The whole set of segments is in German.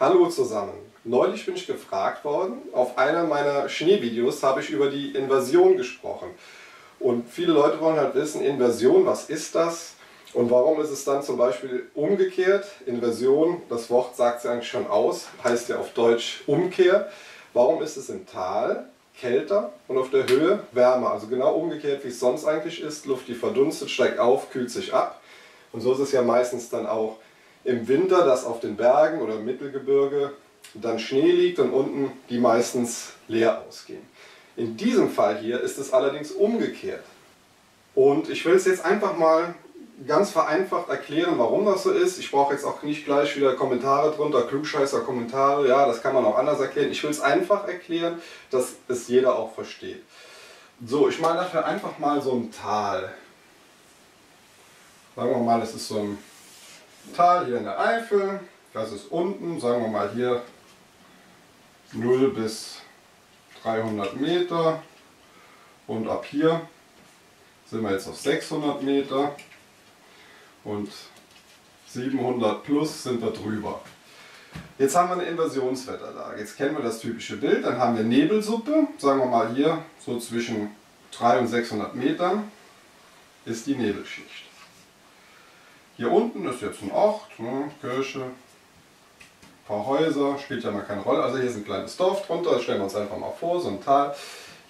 Hallo zusammen. Neulich bin ich gefragt worden, auf einer meiner Schneevideos habe ich über die Inversion gesprochen. Und viele Leute wollen halt wissen, Inversion, was ist das? Und warum ist es dann zum Beispiel umgekehrt? Inversion, das Wort sagt es eigentlich schon aus, heißt ja auf Deutsch Umkehr. Warum ist es im Tal kälter und auf der Höhe wärmer? Also genau umgekehrt, wie es sonst eigentlich ist. Luft, die verdunstet, steigt auf, kühlt sich ab. Und so ist es ja meistens dann auch im Winter, dass auf den Bergen oder im Mittelgebirge dann Schnee liegt und unten die meistens leer ausgehen. In diesem Fall hier ist es allerdings umgekehrt. Und ich will es jetzt einfach mal ganz vereinfacht erklären, warum das so ist. Ich brauche jetzt auch nicht gleich wieder Kommentare drunter, Klugscheißer-Kommentare, ja, das kann man auch anders erklären. Ich will es einfach erklären, dass es jeder auch versteht. So, ich male dafür einfach mal so ein Tal. Sagen wir mal, es ist so ein Tal hier in der Eifel, das ist unten, sagen wir mal hier 0 bis 300 Meter und ab hier sind wir jetzt auf 600 Meter und 700 plus sind wir drüber. Jetzt haben wir eine Inversionswetterlage, jetzt kennen wir das typische Bild, dann haben wir Nebelsuppe, sagen wir mal hier so zwischen 300 und 600 Metern ist die Nebelschicht. Hier unten ist jetzt ein Ort, ne, Kirche, ein paar Häuser, spielt ja mal keine Rolle. Also hier ist ein kleines Dorf drunter, das stellen wir uns einfach mal vor, so ein Tal.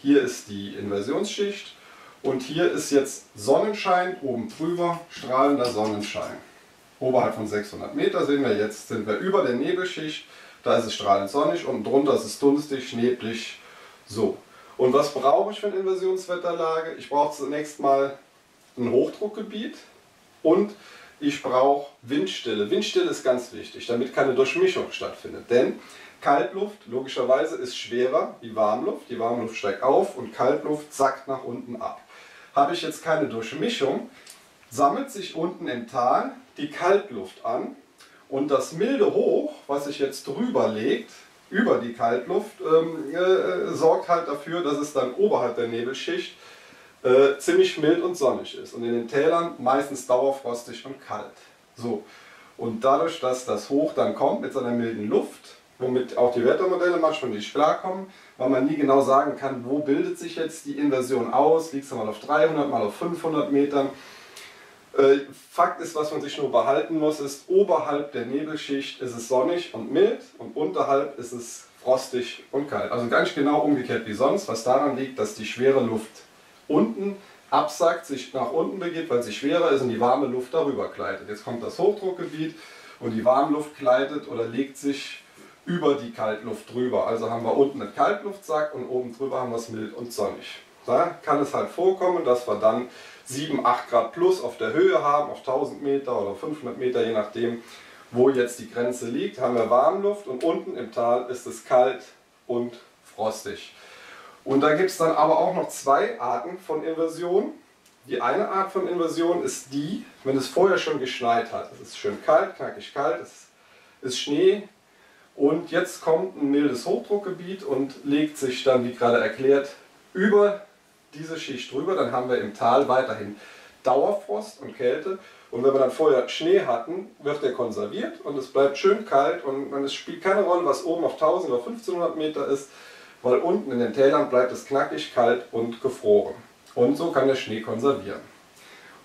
Hier ist die Inversionsschicht und hier ist jetzt Sonnenschein, oben drüber, strahlender Sonnenschein. Oberhalb von 600 Meter sehen wir jetzt, sind wir über der Nebelschicht, da ist es strahlend sonnig, unten drunter ist es dunstig, neblig, so. Und was brauche ich für eine Inversionswetterlage? Ich brauche zunächst mal ein Hochdruckgebiet und ich brauche Windstille. Windstille ist ganz wichtig, damit keine Durchmischung stattfindet. Denn Kaltluft logischerweise ist schwerer wie Warmluft. Die Warmluft steigt auf und Kaltluft sackt nach unten ab. Habe ich jetzt keine Durchmischung, sammelt sich unten im Tal die Kaltluft an und das milde Hoch, was sich jetzt drüber legt, über die Kaltluft, sorgt halt dafür, dass es dann oberhalb der Nebelschicht ziemlich mild und sonnig ist und in den Tälern meistens dauerfrostig und kalt. So. Und dadurch, dass das Hoch dann kommt mit seiner milden Luft, womit auch die Wettermodelle manchmal nicht klarkommen, weil man nie genau sagen kann, wo bildet sich jetzt die Inversion aus, liegt es mal auf 300, mal auf 500 Metern. Fakt ist, was man sich nur behalten muss, ist, oberhalb der Nebelschicht ist es sonnig und mild und unterhalb ist es frostig und kalt. Also ganz genau umgekehrt wie sonst, was daran liegt, dass die schwere Luft unten absackt, sich nach unten begibt, weil sie schwerer ist und die warme Luft darüber gleitet. Jetzt kommt das Hochdruckgebiet und die Warmluft gleitet oder legt sich über die Kaltluft drüber. Also haben wir unten einen Kaltluftsack und oben drüber haben wir es mild und sonnig. Da kann es halt vorkommen, dass wir dann 7, 8 Grad plus auf der Höhe haben, auf 1000 Meter oder 500 Meter, je nachdem, wo jetzt die Grenze liegt, haben wir Warmluft und unten im Tal ist es kalt und frostig. Und da gibt es dann aber auch noch zwei Arten von Inversion. Die eine Art von Inversion ist die, wenn es vorher schon geschneit hat. Es ist schön kalt, knackig kalt, es ist Schnee und jetzt kommt ein mildes Hochdruckgebiet und legt sich dann, wie gerade erklärt, über diese Schicht drüber. Dann haben wir im Tal weiterhin Dauerfrost und Kälte und wenn wir dann vorher Schnee hatten, wird der konserviert und es bleibt schön kalt und es spielt keine Rolle, was oben auf 1000 oder 1500 Meter ist. Weil unten in den Tälern bleibt es knackig, kalt und gefroren. Und so kann der Schnee konservieren.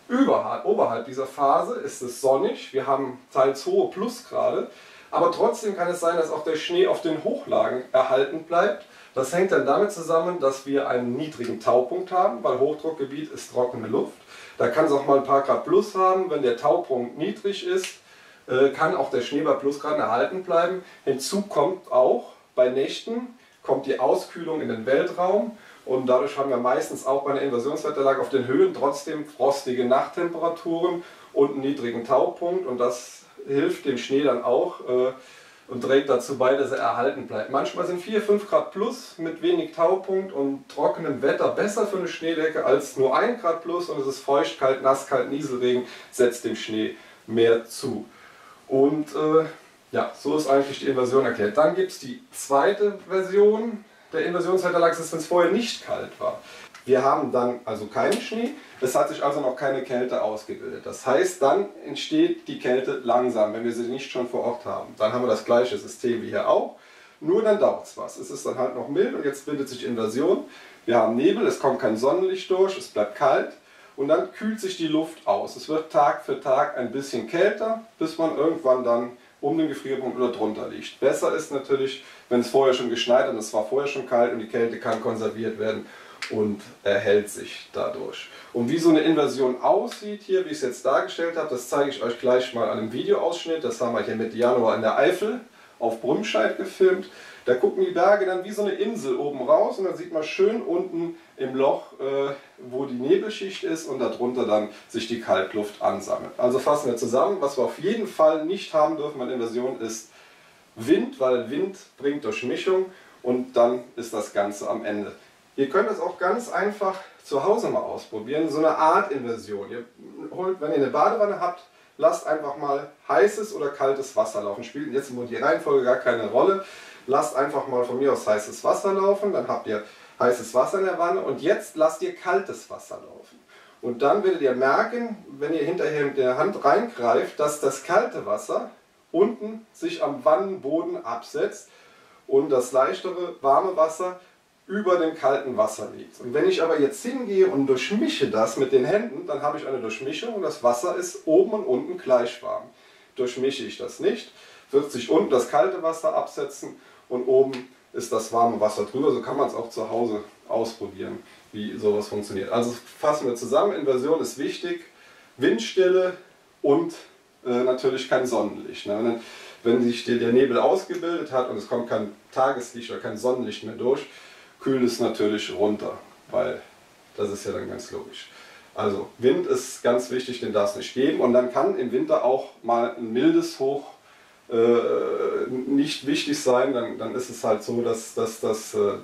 Oberhalb dieser Phase ist es sonnig, wir haben teils hohe Plusgrade, aber trotzdem kann es sein, dass auch der Schnee auf den Hochlagen erhalten bleibt. Das hängt dann damit zusammen, dass wir einen niedrigen Taupunkt haben, weil Hochdruckgebiet ist trockene Luft. Da kann es auch mal ein paar Grad plus haben, wenn der Taupunkt niedrig ist, kann auch der Schnee bei Plusgraden erhalten bleiben. Hinzu kommt auch bei Nächten, kommt die Auskühlung in den Weltraum und dadurch haben wir meistens auch bei einer Inversionswetterlage auf den Höhen trotzdem frostige Nachttemperaturen und einen niedrigen Taupunkt und das hilft dem Schnee dann auch und trägt dazu bei, dass er erhalten bleibt. Manchmal sind 4, 5 Grad plus mit wenig Taupunkt und trockenem Wetter besser für eine Schneedecke als nur 1 Grad plus und es ist feucht, kalt, nass, kalt, Nieselregen, setzt dem Schnee mehr zu. Und ja, so ist eigentlich die Inversion erklärt. Dann gibt es die zweite Version der Inversionswetterlage, wenn es vorher nicht kalt war. Wir haben dann also keinen Schnee, es hat sich also noch keine Kälte ausgebildet. Das heißt, dann entsteht die Kälte langsam, wenn wir sie nicht schon vor Ort haben. Dann haben wir das gleiche System wie hier auch, nur dann dauert es was. Es ist dann halt noch mild und jetzt bildet sich Inversion. Wir haben Nebel, es kommt kein Sonnenlicht durch, es bleibt kalt und dann kühlt sich die Luft aus. Es wird Tag für Tag ein bisschen kälter, bis man irgendwann dann um den Gefrierpunkt oder drunter liegt. Besser ist natürlich, wenn es vorher schon geschneit und es war vorher schon kalt und die Kälte kann konserviert werden und erhält sich dadurch. Und wie so eine Inversion aussieht hier, wie ich es jetzt dargestellt habe, das zeige ich euch gleich mal an einem Videoausschnitt. Das haben wir hier Mitte Januar in der Eifel auf Brümscheid gefilmt. Da gucken die Berge dann wie so eine Insel oben raus und dann sieht man schön unten im Loch, wo die Nebelschicht ist und darunter dann sich die Kaltluft ansammelt. Also fassen wir zusammen, was wir auf jeden Fall nicht haben dürfen bei Inversion ist Wind, weil Wind bringt Durchmischung und dann ist das Ganze am Ende. Ihr könnt das auch ganz einfach zu Hause mal ausprobieren, so eine Art Inversion. Ihr holt, wenn ihr eine Badewanne habt, lasst einfach mal heißes oder kaltes Wasser laufen. Spielt jetzt in der Reihenfolge gar keine Rolle. Lasst einfach mal von mir aus heißes Wasser laufen, dann habt ihr heißes Wasser in der Wanne und jetzt lasst ihr kaltes Wasser laufen. Und dann werdet ihr merken, wenn ihr hinterher mit der Hand reingreift, dass das kalte Wasser unten sich am Wannenboden absetzt und das leichtere, warme Wasser über dem kalten Wasser liegt. Und wenn ich aber jetzt hingehe und durchmische das mit den Händen, dann habe ich eine Durchmischung und das Wasser ist oben und unten gleich warm. Durchmische ich das nicht, wird sich unten das kalte Wasser absetzen und oben ist das warme Wasser drüber. So kann man es auch zu Hause ausprobieren, wie sowas funktioniert. Also fassen wir zusammen, Inversion ist wichtig, Windstille und natürlich kein Sonnenlicht. Ne? Wenn sich der Nebel ausgebildet hat und es kommt kein Tageslicht oder kein Sonnenlicht mehr durch, kühlt es natürlich runter, weil das ist ja dann ganz logisch. Also Wind ist ganz wichtig, den darf es nicht geben und dann kann im Winter auch mal ein mildes Hoch nicht wichtig sein, dann ist es halt so, dass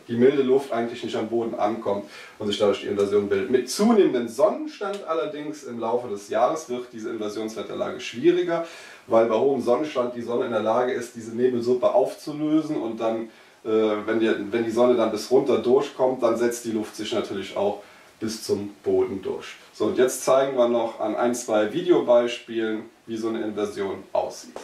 die milde Luft eigentlich nicht am Boden ankommt und sich dadurch die Inversion bildet. Mit zunehmendem Sonnenstand allerdings im Laufe des Jahres wird diese Inversionswetterlage schwieriger, weil bei hohem Sonnenstand die Sonne in der Lage ist, diese Nebelsuppe aufzulösen und dann wenn die Sonne dann bis runter durchkommt, dann setzt die Luft sich natürlich auch bis zum Boden durch. So, und jetzt zeigen wir noch an ein, zwei Videobeispielen, wie so eine Inversion aussieht.